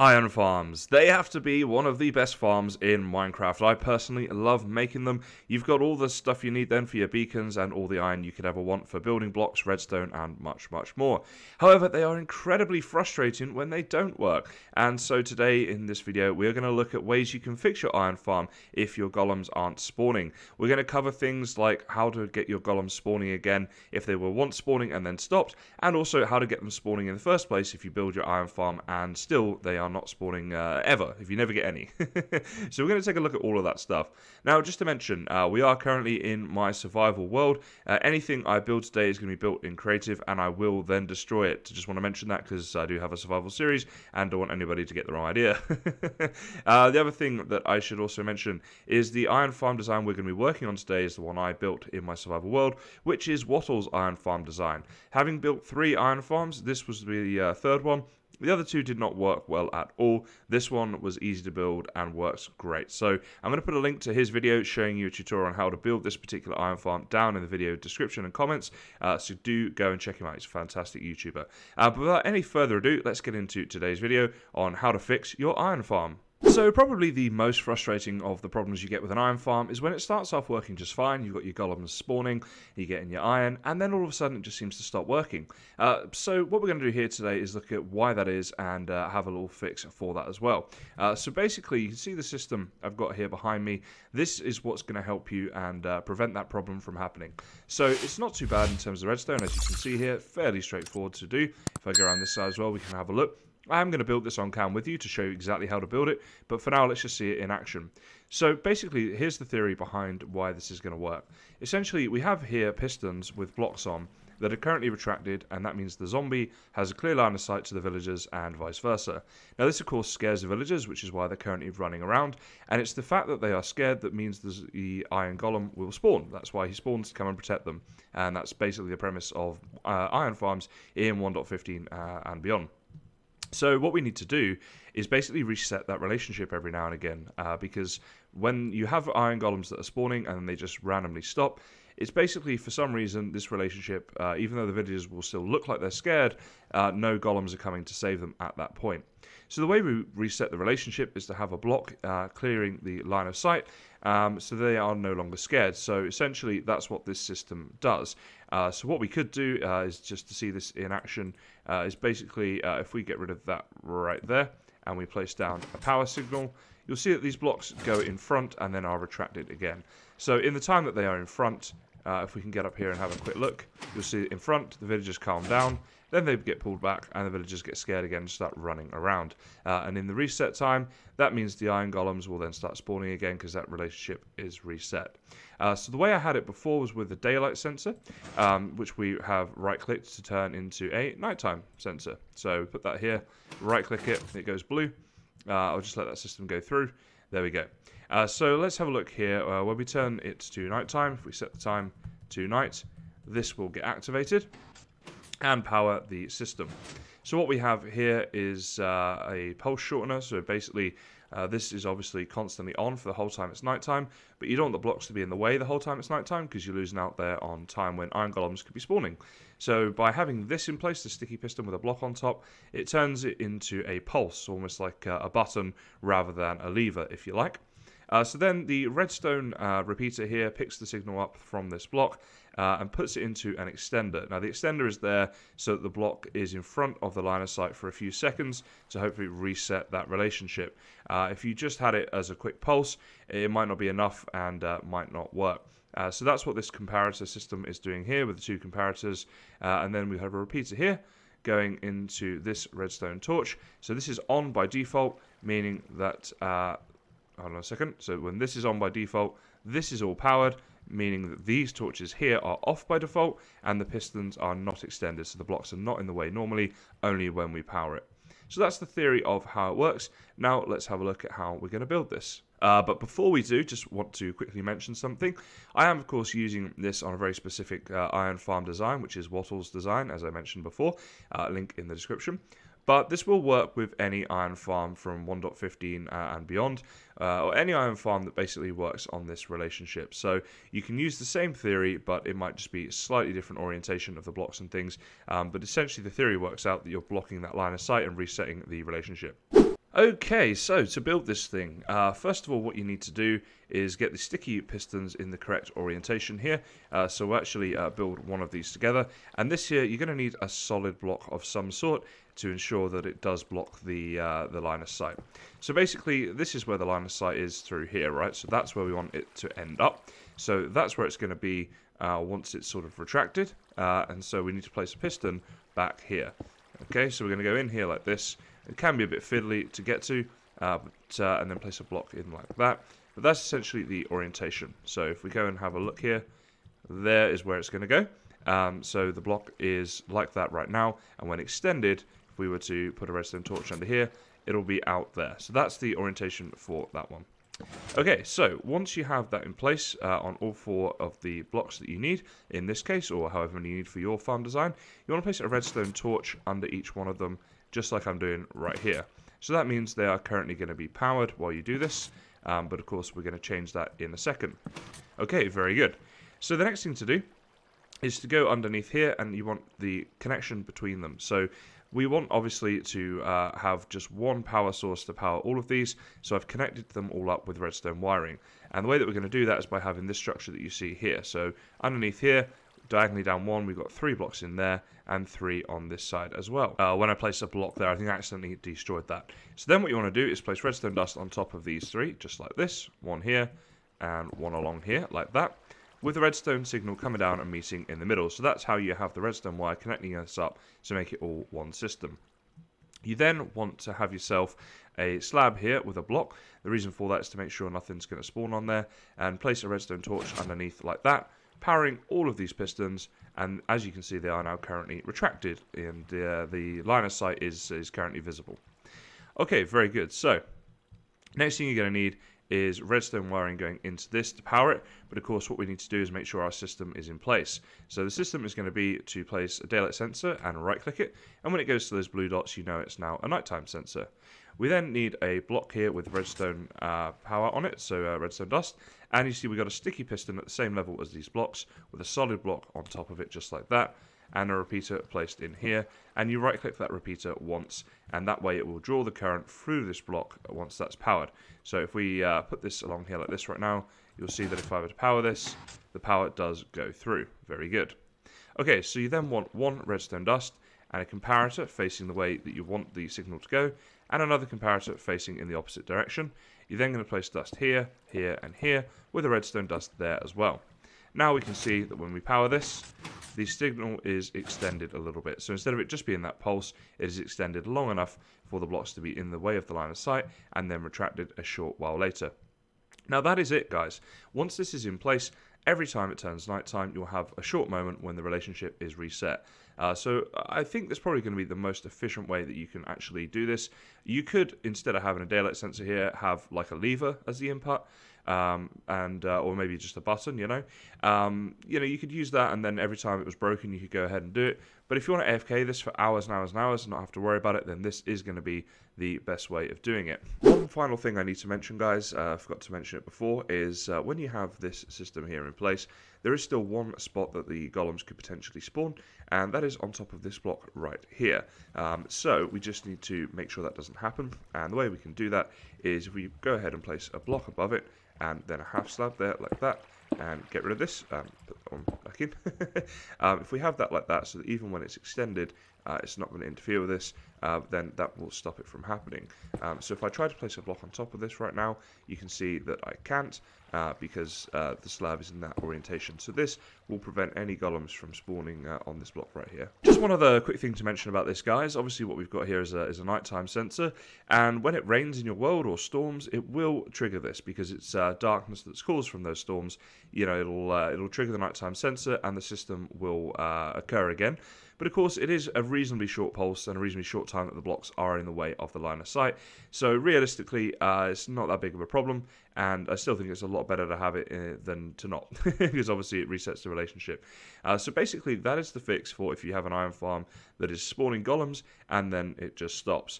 Iron farms. They have to be one of the best farms in Minecraft. I personally love making them. You've got all the stuff you need then for your beacons and all the iron you could ever want for building blocks, redstone, and much, much more. However, they are incredibly frustrating when they don't work. And so today in this video, we're going to look at ways you can fix your iron farm if your golems aren't spawning. We're going to cover things like how to get your golems spawning again if they were once spawning and then stopped, and also how to get them spawning in the first place if you build your iron farm and still they are not spawning ever, if you never get any. So we're going to take a look at all of that stuff. Now, just to mention, we are currently in my survival world. Anything I build today is going to be built in creative, and I will then destroy it. Just want to mention that because I do have a survival series, and don't want anybody to get the wrong idea. The other thing that I should also mention is the iron farm design we're going to be working on today is the one I built in my survival world, which is Wattle's iron farm design. Having built 3 iron farms, this was the third one. The other 2 did not work well at all. This one was easy to build and works great. So I'm going to put a link to his video showing you a tutorial on how to build this particular iron farm down in the video description and comments. So do go and check him out. He's a fantastic YouTuber. But without any further ado, let's get into today's video on how to fix your iron farm. So probably the most frustrating of the problems you get with an iron farm is when it starts off working just fine, you've got your golems spawning, you're getting your iron, and then all of a sudden it just seems to stop working. So what we're going to do here today is look at why that is and have a little fix for that as well. So basically, you can see the system I've got here behind me. This is what's going to help you and prevent that problem from happening. So it's not too bad in terms of redstone, as you can see here, fairly straightforward to do. If I go around this side as well, we can have a look. I am going to build this on cam with you to show you exactly how to build it, but for now let's just see it in action. So basically, here's the theory behind why this is going to work. Essentially, we have here pistons with blocks on that are currently retracted, and that means the zombie has a clear line of sight to the villagers and vice versa. Now this of course scares the villagers, which is why they're currently running around, and it's the fact that they are scared that means the iron golem will spawn. That's why he spawns, to come and protect them, and that's basically the premise of iron farms in 1.15 and beyond. So what we need to do is basically reset that relationship every now and again, because when you have iron golems that are spawning and they just randomly stop, it's basically, for some reason, this relationship, even though the villagers will still look like they're scared, no golems are coming to save them at that point. So the way we reset the relationship is to have a block clearing the line of sight, so they are no longer scared. So essentially, that's what this system does. So what we could do is, just to see this in action, is basically if we get rid of that right there and we place down a power signal, you'll see that these blocks go in front and then are retracted again. So in the time that they are in front, if we can get up here and have a quick look, you'll see in front the villagers calm down, then they get pulled back and the villagers get scared again and start running around. And in the reset time, that means the iron golems will then start spawning again because that relationship is reset. So the way I had it before was with the daylight sensor, which we have right-clicked to turn into a nighttime sensor. So put that here, right-click it, it goes blue. I'll just let that system go through. There we go. So let's have a look here. When we turn it to nighttime, if we set the time to night, this will get activated and power the system. So what we have here is a pulse shortener. So basically, this is obviously constantly on for the whole time it's nighttime, but you don't want the blocks to be in the way the whole time it's nighttime because you're losing out there on time when iron golems could be spawning. So by having this in place, the sticky piston with a block on top, it turns it into a pulse, almost like a button rather than a lever, if you like. So then the redstone repeater here picks the signal up from this block and puts it into an extender. Now the extender is there so that the block is in front of the line of sight for a few seconds to hopefully reset that relationship. If you just had it as a quick pulse, it might not be enough and might not work. So that's what this comparator system is doing here with the 2 comparators. And then we have a repeater here going into this redstone torch. So this is on by default, meaning that... hold on a second. So when this is on by default, this is all powered, meaning that these torches here are off by default and the pistons are not extended. So the blocks are not in the way normally, only when we power it. So that's the theory of how it works. Now let's have a look at how we're going to build this. But before we do, just want to quickly mention something. I am, of course, using this on a very specific iron farm design, which is Wattle's design, as I mentioned before. Link in the description. But this will work with any iron farm from 1.15 and beyond, or any iron farm that basically works on this relationship. So you can use the same theory, but it might just be slightly different orientation of the blocks and things. But essentially the theory works out that you're blocking that line of sight and resetting the relationship. Okay, so to build this thing, first of all what you need to do is get the sticky pistons in the correct orientation here. So we'll actually build one of these together, and this here you're going to need a solid block of some sort to ensure that it does block the line of sight. So basically this is where the line of sight is through here, right? So that's where we want it to end up. So that's where it's going to be once it's sort of retracted, and so we need to place a piston back here. Okay, so we're going to go in here like this. It can be a bit fiddly to get to, and then place a block in like that. But that's essentially the orientation. So if we go and have a look here, there is where it's going to go. So the block is like that right now, and when extended, if we were to put a redstone torch under here, it'll be out there. So that's the orientation for that one. Okay, so once you have that in place on all four of the blocks that you need, in this case, or however many you need for your farm design, you want to place a redstone torch under each one of them, just like I'm doing right here. So that means they are currently going to be powered while you do this, but of course we're going to change that in a second. Okay, very good. So the next thing to do is to go underneath here, and you want the connection between them. So we want obviously to have just one power source to power all of these, so I've connected them all up with redstone wiring. And the way that we're going to do that is by having this structure that you see here. So underneath here, diagonally down one, we've got three blocks in there and three on this side as well. When I placed a block there, I think I accidentally destroyed that. So then what you want to do is place redstone dust on top of these three, just like this, one here and one along here, like that, with the redstone signal coming down and meeting in the middle. So that's how you have the redstone wire connecting us up to make it all one system. You then want to have yourself a slab here with a block. The reason for that is to make sure nothing's going to spawn on there, and place a redstone torch underneath like that, powering all of these pistons. And as you can see, they are now currently retracted, and the line of sight is currently visible. Okay, very good. So next thing you're going to need is redstone wiring going into this to power it, but of course what we need to do is make sure our system is in place. So the system is going to be to place a daylight sensor and right click it, and when it goes to those blue dots, you know it's now a nighttime sensor. We then need a block here with redstone power on it, so redstone dust, and you see we got a sticky piston at the same level as these blocks with a solid block on top of it, just like that, and a repeater placed in here, and you right click that repeater once, and that way it will draw the current through this block once that's powered. So if we put this along here like this right now, you'll see that if I were to power this, the power does go through. Very good. Okay, so you then want one redstone dust and a comparator facing the way that you want the signal to go, and another comparator facing in the opposite direction. You're then going to place dust here, here, and here, with a redstone dust there as well. Now we can see that when we power this, the signal is extended a little bit. So instead of it just being that pulse, it is extended long enough for the blocks to be in the way of the line of sight and then retracted a short while later. Now that is it, guys. Once this is in place, every time it turns nighttime, you'll have a short moment when the relationship is reset. So I think that's probably going to be the most efficient way that you can actually do this. You could, instead of having a daylight sensor here, have like a lever as the input. Or maybe just a button, you know. You could use that, and then every time it was broken, you could go ahead and do it. But if you want to AFK this for hours and hours and hours and not have to worry about it, then this is going to be the best way of doing it. One final thing I need to mention, guys, I forgot to mention it before, is when you have this system here in place, there is still one spot that the golems could potentially spawn, and that is on top of this block right here. So we just need to make sure that doesn't happen, and the way we can do that is if we go ahead and place a block above it, and then a half slab there like that, and get rid of this, put that one back in. If we have that like that, so that even when it's extended, it's not going to interfere with this, then that will stop it from happening. So if I try to place a block on top of this right now, you can see that I can't, because the slab is in that orientation. So this will prevent any golems from spawning on this block right here. Just one other quick thing to mention about this, guys. Obviously what we've got here is a nighttime sensor, and when it rains in your world or storms, it will trigger this, because it's darkness that's caused from those storms. You know, it'll trigger the nighttime sensor, and the system will occur again. But of course, it is a reasonably short pulse and a reasonably short time that the blocks are in the way of the line of sight. So realistically, it's not that big of a problem, and I still think it's a lot better to have it than to not, because obviously it resets the relationship. So basically, that is the fix for if you have an iron farm that is spawning golems and then it just stops.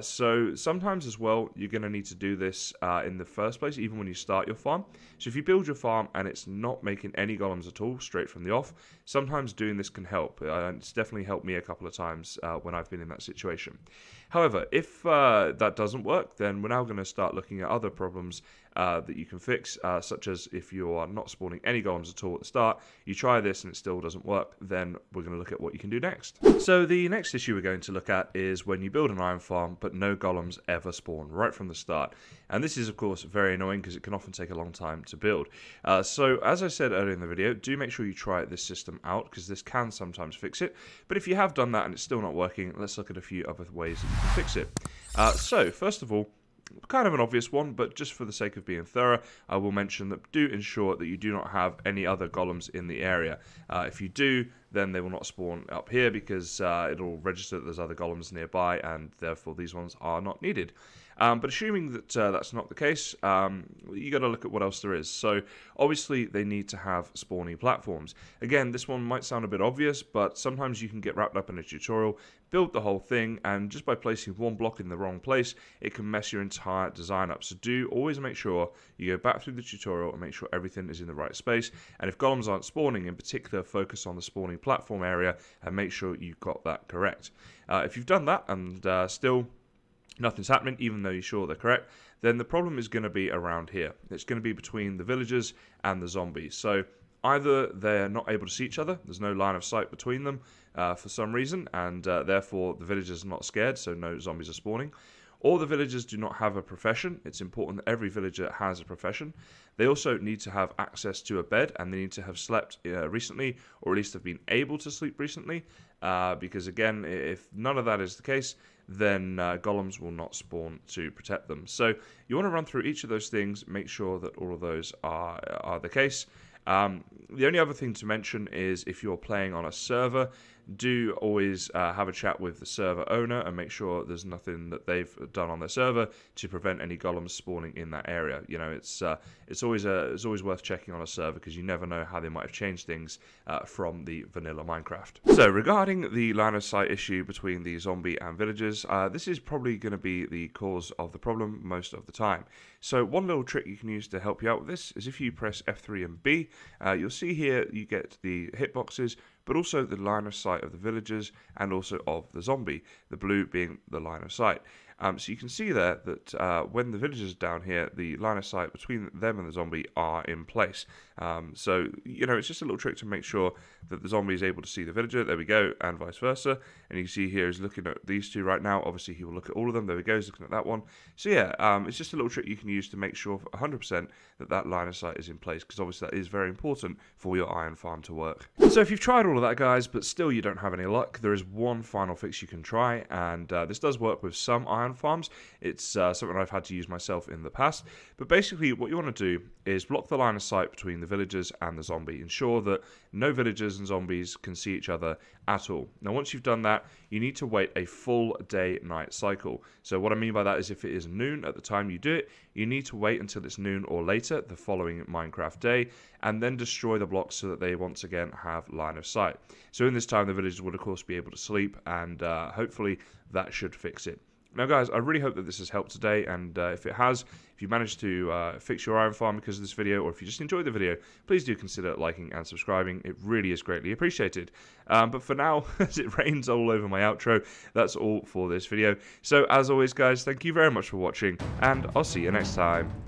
So sometimes as well, you're going to need to do this in the first place, even when you start your farm. So if you build your farm and it's not making any golems at all straight from the off, sometimes doing this can help. It's definitely helped me a couple of times when I've been in that situation. However, if that doesn't work, then we're now going to start looking at other problems that you can fix, such as if you are not spawning any golems at all at the start, you try this and it still doesn't work, then we're going to look at what you can do next. So the next issue we're going to look at is when you build an iron farm but no golems ever spawn right from the start. And this is of course very annoying because it can often take a long time to build. So as I said earlier in the video, do make sure you try this system out because this can sometimes fix it. But if you have done that and it's still not working, let's look at a few other ways that you can fix it. So first of all, kind of an obvious one, but just for the sake of being thorough, I will mention that do ensure that you do not have any other golems in the area. If you do, then they will not spawn up here because it'll register that there's other golems nearby and therefore these ones are not needed. But assuming that that's not the case, you got to look at what else there is. So obviously they need to have spawning platforms. Again, this one might sound a bit obvious, but sometimes you can get wrapped up in a tutorial, build the whole thing, and just by placing one block in the wrong place, it can mess your entire design up. So do always make sure you go back through the tutorial and make sure everything is in the right space. And if golems aren't spawning, in particular, focus on the spawning platform area and make sure you've got that correct. If you've done that and still nothing's happening, even though you're sure they're correct, then the problem is going to be around here. It's going to be between the villagers and the zombies. So either they're not able to see each other, there's no line of sight between them for some reason, and therefore the villagers are not scared, so no zombies are spawning. All the villagers do not have a profession. It's important that every villager has a profession. They also need to have access to a bed, and they need to have slept recently, or at least have been able to sleep recently, because again, if none of that is the case, then golems will not spawn to protect them. So you want to run through each of those things, make sure that all of those are the case. The only other thing to mention is if you're playing on a server, do always have a chat with the server owner and make sure there's nothing that they've done on their server to prevent any golems spawning in that area. You know, it's always worth checking on a server because you never know how they might have changed things from the vanilla Minecraft. So regarding the line of sight issue between the zombie and villagers, this is probably going to be the cause of the problem most of the time. So one little trick you can use to help you out with this is if you press F3 and B, you'll see here you get the hitboxes, but also the line of sight of the villagers and also of the zombie, the blue being the line of sight. So you can see there that when the villagers are down here, the line of sight between them and the zombie are in place. So, you know, it's just a little trick to make sure that the zombie is able to see the villager. There we go, and vice versa. And you can see here he's looking at these two right now. Obviously, he will look at all of them. There we go, he's looking at that one. So, yeah, it's just a little trick you can use to make sure 100% that that line of sight is in place, because obviously that is very important for your iron farm to work. So if you've tried all of that, guys, but still you don't have any luck, there is one final fix you can try, and this does work with some iron farms. It's something I've had to use myself in the past, but basically what you want to do is block the line of sight between the villagers and the zombie. Ensure that no villagers and zombies can see each other at all. Now once you've done that, you need to wait a full day-night cycle. So what I mean by that is if it is noon at the time you do it, you need to wait until it's noon or later the following Minecraft day, and then destroy the blocks so that they once again have line of sight. So in this time the villagers would of course be able to sleep, and hopefully that should fix it. Now guys, I really hope that this has helped today, and if it has, if you managed to fix your iron farm because of this video, or if you just enjoyed the video, please do consider liking and subscribing. It really is greatly appreciated. But for now, as it rains all over my outro, that's all for this video. So as always guys, thank you very much for watching, and I'll see you next time.